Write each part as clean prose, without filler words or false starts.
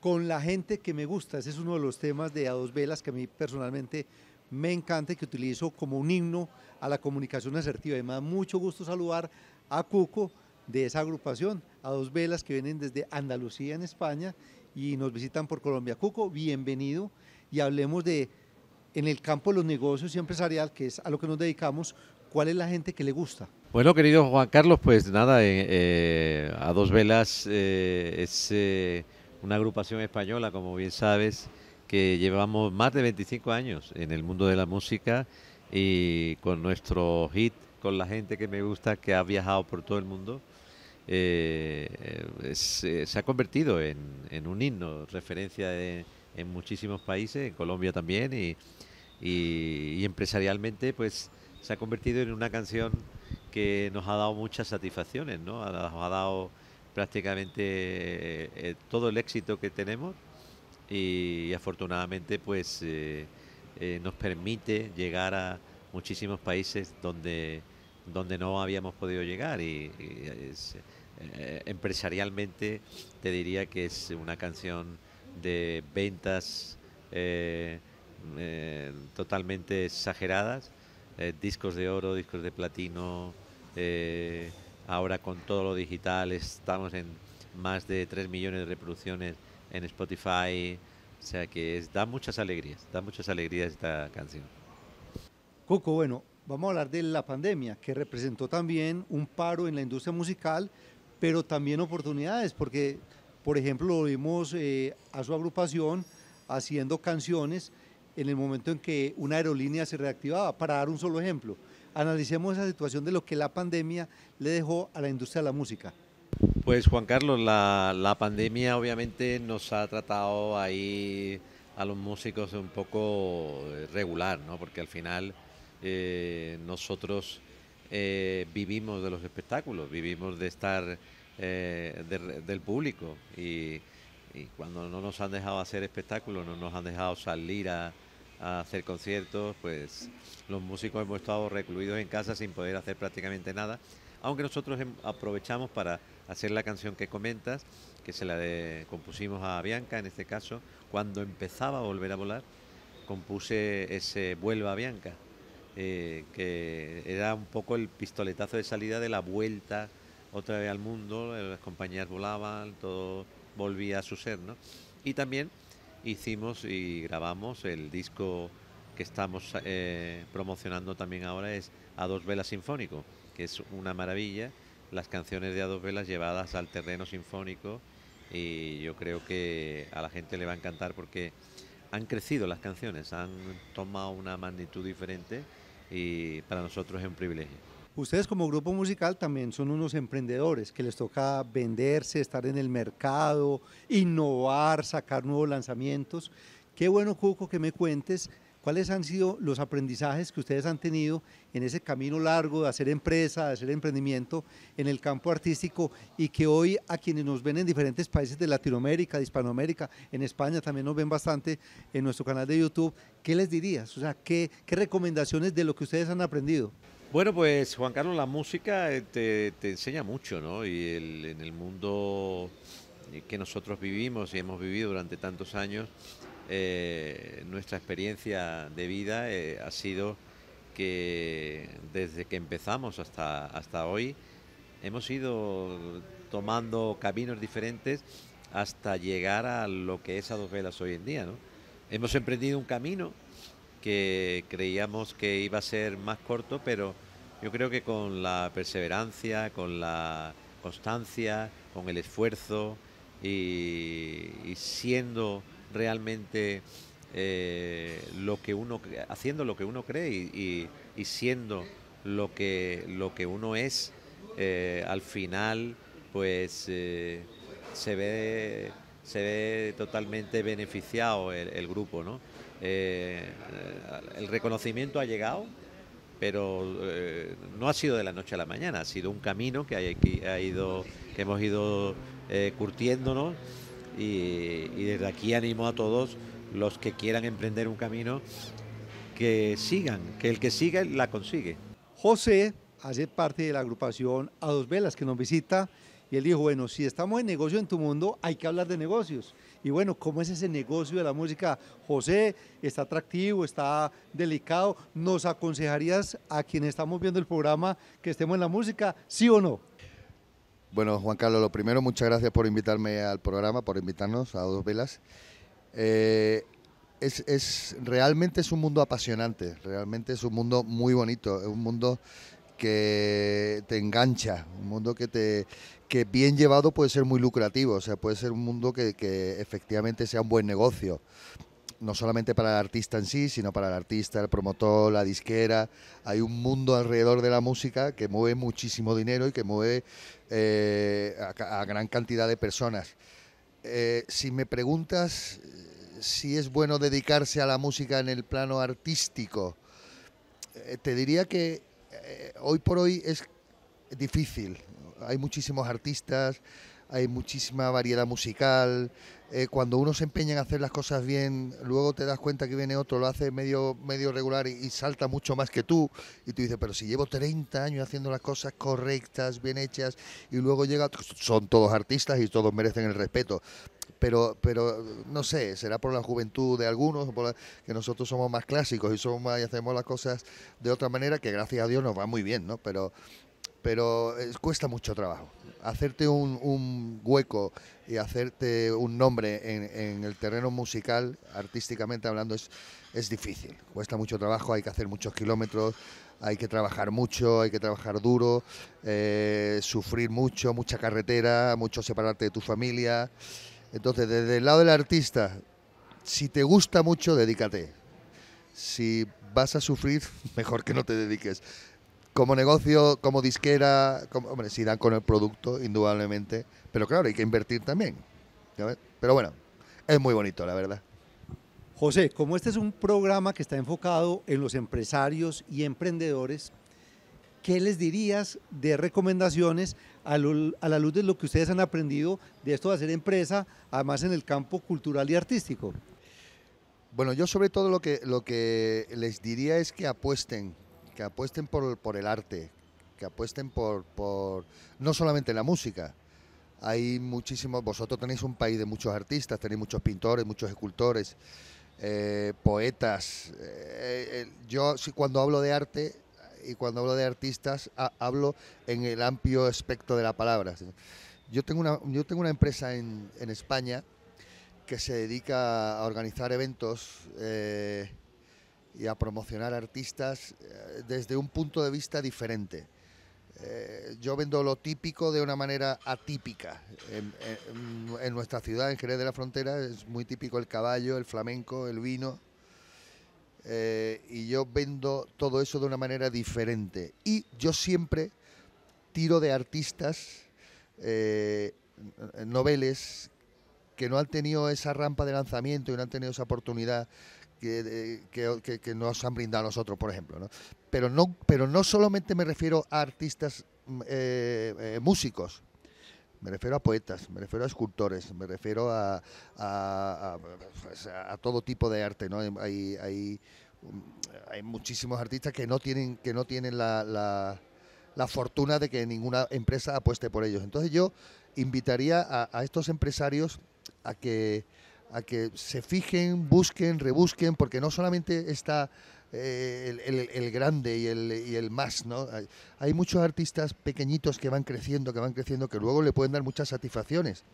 con la gente que me gusta. Ese es uno de los temas de A Dos Velas que a mí personalmente me encanta y que utilizo como un himno a la comunicación asertiva. Y me da mucho gusto saludar a Cuco de esa agrupación, A Dos Velas, que vienen desde Andalucía en España y nos visitan por Colombia. Cuco, bienvenido, y hablemos de, en el campo de los negocios y empresarial, que es a lo que nos dedicamos, ¿cuál es la gente que le gusta? Bueno, querido Juan Carlos, pues nada, A Dos Velas es una agrupación española, como bien sabes, que llevamos más de 25 años en el mundo de la música, y con nuestro hit, con la gente que me gusta, que ha viajado por todo el mundo, se ha convertido en un himno, referencia en muchísimos países, en Colombia también, y empresarialmente pues se ha convertido en una canción que nos ha dado muchas satisfacciones, ¿no? Nos ha dado prácticamente todo el éxito que tenemos, y afortunadamente pues nos permite llegar a muchísimos países donde no habíamos podido llegar, y empresarialmente te diría que es una canción de ventas totalmente exageradas, discos de oro, discos de platino, ahora con todo lo digital estamos en más de 3 millones de reproducciones en Spotify, o sea que da muchas alegrías esta canción. Cuco, bueno, vamos a hablar de la pandemia, que representó también un paro en la industria musical, pero también oportunidades, porque, por ejemplo, lo vimos a su agrupación haciendo canciones en el momento en que una aerolínea se reactivaba, para dar un solo ejemplo. Analicemos esa situación de lo que la pandemia le dejó a la industria de la música. Pues, Juan Carlos, la pandemia obviamente nos ha tratado ahí a los músicos un poco regular, ¿no? Porque al final nosotros vivimos de los espectáculos, vivimos de estar del público, y cuando no nos han dejado hacer espectáculos, no nos han dejado salir a hacer conciertos, pues los músicos hemos estado recluidos en casa sin poder hacer prácticamente nada, aunque nosotros aprovechamos para hacer la canción que comentas, que se la compusimos a Bianca. En este caso, cuando empezaba a volver a volar, compuse ese Vuelva a Bianca, que era un poco el pistoletazo de salida de la vuelta otra vez al mundo. Las compañías volaban, todo volvía a su ser, ¿no? Y también hicimos y grabamos el disco que estamos promocionando también ahora, es A Dos Velas Sinfónico, que es una maravilla, las canciones de A Dos Velas llevadas al terreno sinfónico, y yo creo que a la gente le va a encantar porque han crecido las canciones, han tomado una magnitud diferente, y para nosotros es un privilegio. Ustedes como grupo musical también son unos emprendedores que les toca venderse, estar en el mercado, innovar, sacar nuevos lanzamientos. Qué bueno, Cuco, que me cuentes cuáles han sido los aprendizajes que ustedes han tenido en ese camino largo de hacer empresa, de hacer emprendimiento en el campo artístico, y que hoy a quienes nos ven en diferentes países de Latinoamérica, de Hispanoamérica, en España también nos ven bastante en nuestro canal de YouTube. ¿Qué les dirías? O sea, ¿qué recomendaciones de lo que ustedes han aprendido? Bueno, pues, Juan Carlos, la música te enseña mucho, ¿no? Y en el mundo que nosotros vivimos y hemos vivido durante tantos años, nuestra experiencia de vida ha sido que desde que empezamos hasta hoy hemos ido tomando caminos diferentes hasta llegar a lo que es A Dos Velas hoy en día, ¿no? Hemos emprendido un camino que creíamos que iba a ser más corto, pero yo creo que con la perseverancia, con la constancia, con el esfuerzo, y siendo realmente haciendo lo que uno cree, y siendo lo que uno es, al final pues se ve totalmente beneficiado el grupo, ¿no? El reconocimiento ha llegado, pero no ha sido de la noche a la mañana, ha sido un camino que hemos ido curtiéndonos, y desde aquí animo a todos los que quieran emprender un camino, que sigan, que el que siga la consigue. José hace parte de la agrupación A Dos Velas que nos visita, Y él dijo, bueno, si estamos en Negocio en tu Mundo, hay que hablar de negocios. Y bueno, ¿cómo es ese negocio de la música, José? ¿Está atractivo? ¿Está delicado? ¿Nos aconsejarías a quienes estamos viendo el programa que estemos en la música? ¿Sí o no? Bueno, Juan Carlos, lo primero, muchas gracias por invitarme al programa, por invitarnos a Dos Velas. Realmente es un mundo apasionante, realmente es un mundo muy bonito, es un mundo que te engancha, un mundo que bien llevado puede ser muy lucrativo, o sea, puede ser un mundo que efectivamente sea un buen negocio, no solamente para el artista en sí, sino para el artista, el promotor, la disquera. Hay un mundo alrededor de la música que mueve muchísimo dinero y que mueve a gran cantidad de personas. Si me preguntas si es bueno dedicarse a la música en el plano artístico, te diría que hoy por hoy es difícil. Hay muchísimos artistas, hay muchísima variedad musical. Cuando uno se empeña en hacer las cosas bien, luego te das cuenta que viene otro, lo hace medio regular y salta mucho más que tú. Y tú dices, pero si llevo 30 años haciendo las cosas correctas, bien hechas, y luego llega... Son todos artistas y todos merecen el respeto. Pero no sé, será por la juventud de algunos, por que nosotros somos más clásicos y hacemos las cosas de otra manera, que gracias a Dios nos va muy bien, ¿no? Pero cuesta mucho trabajo. Hacerte un hueco y hacerte un nombre en el terreno musical, artísticamente hablando, es difícil. Cuesta mucho trabajo, hay que hacer muchos kilómetros, hay que trabajar mucho, hay que trabajar duro, sufrir mucho, mucha carretera, mucho separarte de tu familia. Entonces, desde el lado del artista, si te gusta mucho, dedícate. Si vas a sufrir, mejor que no te dediques. Como negocio, como disquera, hombre, si dan con el producto, indudablemente. Pero claro, hay que invertir también. ¿Sabes? Pero bueno, es muy bonito, la verdad. José, como este es un programa que está enfocado en los empresarios y emprendedores, ¿qué les dirías de recomendaciones a la luz de lo que ustedes han aprendido de esto de hacer empresa, además en el campo cultural y artístico? Bueno, yo sobre todo lo que les diría es que apuesten por el arte, que apuesten por no solamente la música. Hay muchísimos, vosotros tenéis un país de muchos artistas, tenéis muchos pintores, muchos escultores, poetas. Yo cuando hablo de arte... y cuando hablo de artistas, hablo en el amplio espectro de la palabra. Yo tengo una empresa en España que se dedica a organizar eventos y a promocionar artistas desde un punto de vista diferente. Yo vendo lo típico de una manera atípica. En nuestra ciudad, en Jerez de la Frontera, es muy típico el caballo, el flamenco, el vino... y yo vendo todo eso de una manera diferente. Y yo siempre tiro de artistas noveles que no han tenido esa rampa de lanzamiento y no han tenido esa oportunidad que nos han brindado a nosotros, por ejemplo, ¿no? Pero no solamente me refiero a artistas músicos. Me refiero a poetas, me refiero a escultores, me refiero a todo tipo de arte, ¿no? Hay muchísimos artistas que no tienen la fortuna de que ninguna empresa apueste por ellos. Entonces yo invitaría a estos empresarios a que se fijen, busquen, rebusquen, porque no solamente está el grande y el más, ¿no? Hay muchos artistas pequeñitos que van creciendo, que luego le pueden dar muchas satisfacciones.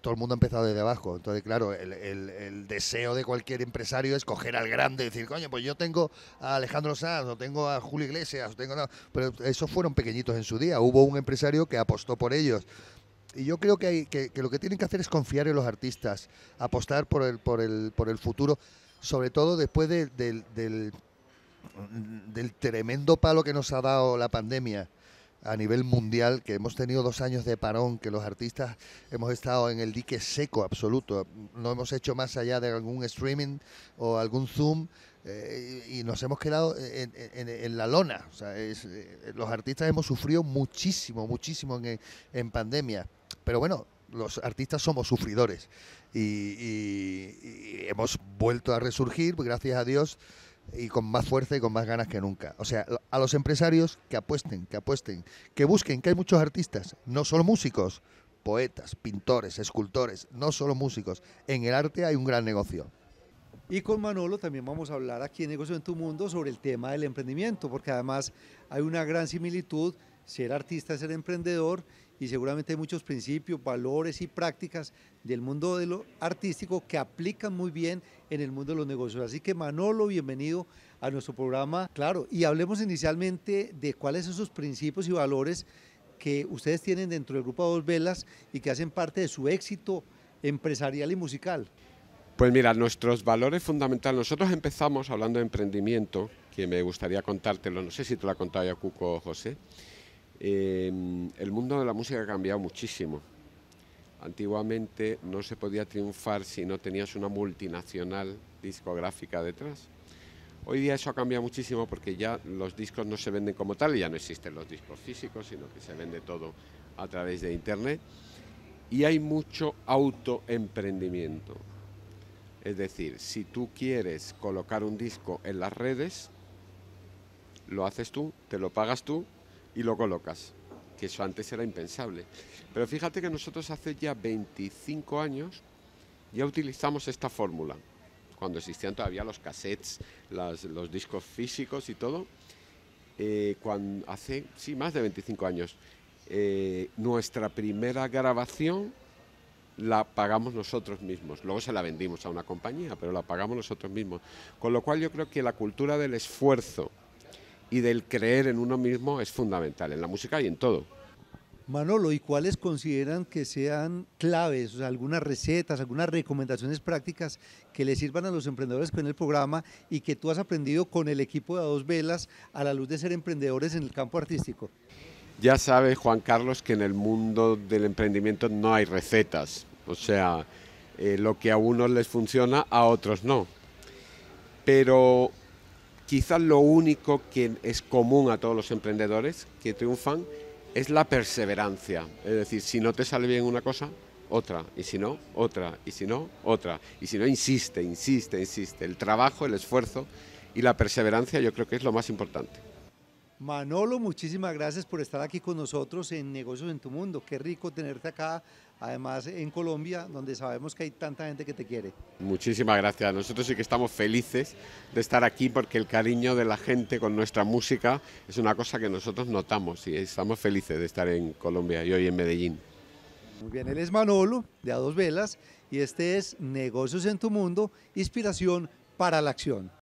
Todo el mundo ha empezado desde abajo, entonces claro, el deseo de cualquier empresario es coger al grande y decir, coño, pues yo tengo a Alejandro Sanz, o tengo a Julio Iglesias, o tengo... No, pero esos fueron pequeñitos en su día, hubo un empresario que apostó por ellos. Y yo creo que lo que tienen que hacer es confiar en los artistas, apostar por el futuro, sobre todo después del tremendo palo que nos ha dado la pandemia a nivel mundial, que hemos tenido 2 años de parón, que los artistas hemos estado en el dique seco absoluto, no hemos hecho más allá de algún streaming o algún Zoom, y nos hemos quedado en la lona. O sea, los artistas hemos sufrido muchísimo en pandemia, pero bueno, los artistas somos sufridores y hemos vuelto a resurgir, gracias a Dios. y con más fuerza y con más ganas que nunca. O sea, a los empresarios que apuesten, que busquen, que hay muchos artistas, no solo músicos, poetas, pintores, escultores, no solo músicos. En el arte hay un gran negocio. Y con Manolo también vamos a hablar aquí en Negocios en tu Mundo sobre el tema del emprendimiento, porque además hay una gran similitud, ser artista es ser emprendedor, y seguramente hay muchos principios, valores y prácticas del mundo de lo artístico que aplican muy bien en el mundo de los negocios. Así que Manolo, bienvenido a nuestro programa. Claro, y hablemos inicialmente de cuáles son esos principios y valores que ustedes tienen dentro del grupo A Dos Velas y que hacen parte de su éxito empresarial y musical. Pues mira, nuestros valores fundamentales, nosotros empezamos hablando de emprendimiento, que me gustaría contártelo, no sé si te lo ha contado ya Cuco o José. El mundo de la música ha cambiado muchísimo. Antiguamente no se podía triunfar si no tenías una multinacional discográfica detrás. Hoy día eso ha cambiado muchísimo porque ya los discos no se venden como tal, ya no existen los discos físicos, sino que se vende todo a través de internet, y hay mucho autoemprendimiento. Es decir, si tú quieres colocar un disco en las redes, lo haces tú, te lo pagas tú y lo colocas, que eso antes era impensable. Pero fíjate que nosotros hace ya 25 años ya utilizamos esta fórmula, cuando existían todavía los cassettes, los discos físicos y todo. Hace, sí, más de 25 años, nuestra primera grabación la pagamos nosotros mismos. Luego se la vendimos a una compañía, pero la pagamos nosotros mismos. Con lo cual yo creo que la cultura del esfuerzo y del creer en uno mismo es fundamental, en la música y en todo. Manolo, ¿y cuáles consideran que sean claves, o sea, algunas recetas, algunas recomendaciones prácticas que le sirvan a los emprendedores con el programa y que tú has aprendido con el equipo de A Dos Velas a la luz de ser emprendedores en el campo artístico? Ya sabes, Juan Carlos, que en el mundo del emprendimiento no hay recetas, o sea, lo que a unos les funciona, a otros no. Pero quizás lo único que es común a todos los emprendedores que triunfan es la perseverancia. Es decir, si no te sale bien una cosa, otra, y si no, otra, y si no, otra. Y si no, insiste, insiste, insiste. El trabajo, el esfuerzo y la perseverancia yo creo que es lo más importante. Manolo, muchísimas gracias por estar aquí con nosotros en Negocios en tu Mundo. Qué rico tenerte acá, además en Colombia, donde sabemos que hay tanta gente que te quiere. Muchísimas gracias. Nosotros sí que estamos felices de estar aquí porque el cariño de la gente con nuestra música es una cosa que nosotros notamos y estamos felices de estar en Colombia y hoy en Medellín. Muy bien, él es Manolo de A Dos Velas y este es Negocios en tu Mundo, inspiración para la acción.